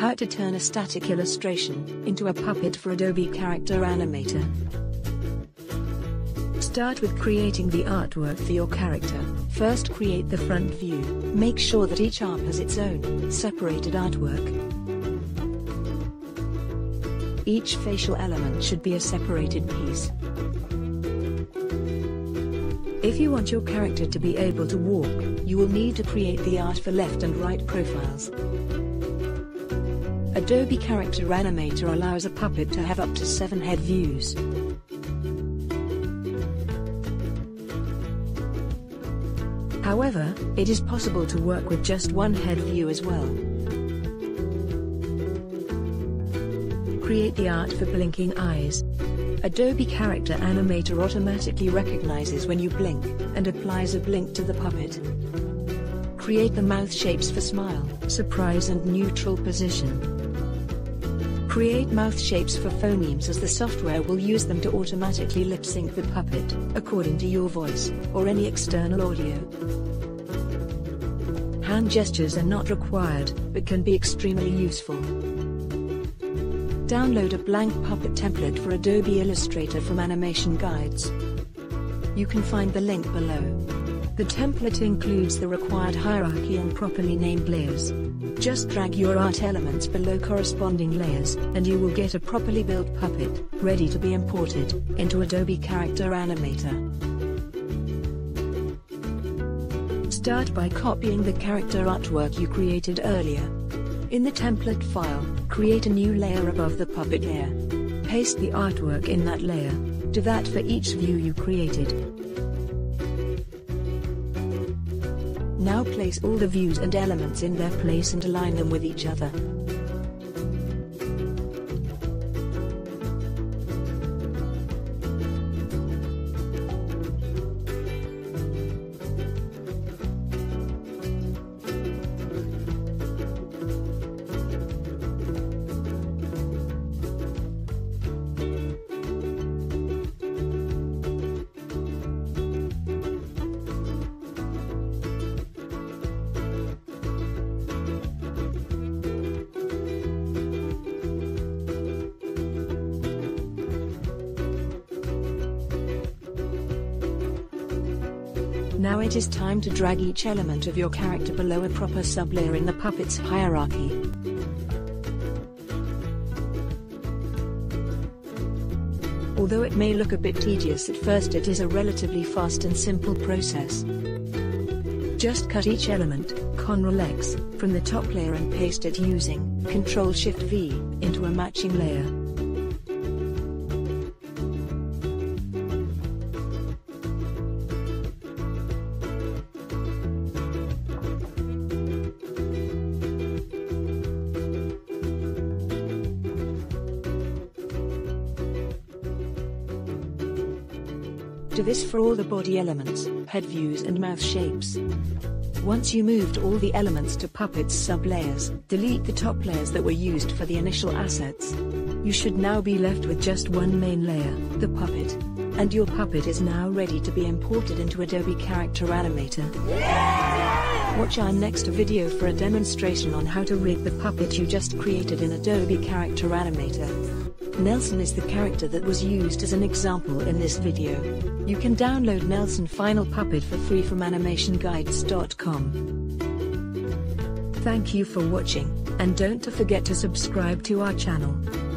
How to turn a static illustration into a puppet for Adobe Character Animator. Start with creating the artwork for your character. First, create the front view. Make sure that each arm has its own separated artwork. Each facial element should be a separated piece. If you want your character to be able to walk, you will need to create the art for left and right profiles. Adobe Character Animator allows a puppet to have up to 7 head views. However, it is possible to work with just 1 head view as well. Create the art for blinking eyes. Adobe Character Animator automatically recognizes when you blink, and applies a blink to the puppet. Create the mouth shapes for smile, surprise and neutral position. Create mouth shapes for phonemes, as the software will use them to automatically lip-sync the puppet, according to your voice, or any external audio. Hand gestures are not required, but can be extremely useful. Download a blank puppet template for Adobe Illustrator from Animation Guides. You can find the link below. The template includes the required hierarchy and properly named layers. Just drag your art elements below corresponding layers, and you will get a properly built puppet, ready to be imported into Adobe Character Animator. Start by copying the character artwork you created earlier. In the template file, create a new layer above the puppet layer. Paste the artwork in that layer. Do that for each view you created. Now place all the views and elements in their place and align them with each other. Now it is time to drag each element of your character below a proper sublayer in the puppet's hierarchy. Although it may look a bit tedious at first, it is a relatively fast and simple process. Just cut each element, Ctrl+X, from the top layer and paste it using Ctrl+Shift+V into a matching layer. Do this for all the body elements, head views and mouth shapes. Once you moved all the elements to Puppet's sub-layers, delete the top layers that were used for the initial assets. You should now be left with just 1 main layer, the puppet. And your puppet is now ready to be imported into Adobe Character Animator. Watch our next video for a demonstration on how to rig the puppet you just created in Adobe Character Animator. Nelson is the character that was used as an example in this video. You can download Nelson Final Puppet for free from animationguides.com. Thank you for watching, and don't forget to subscribe to our channel.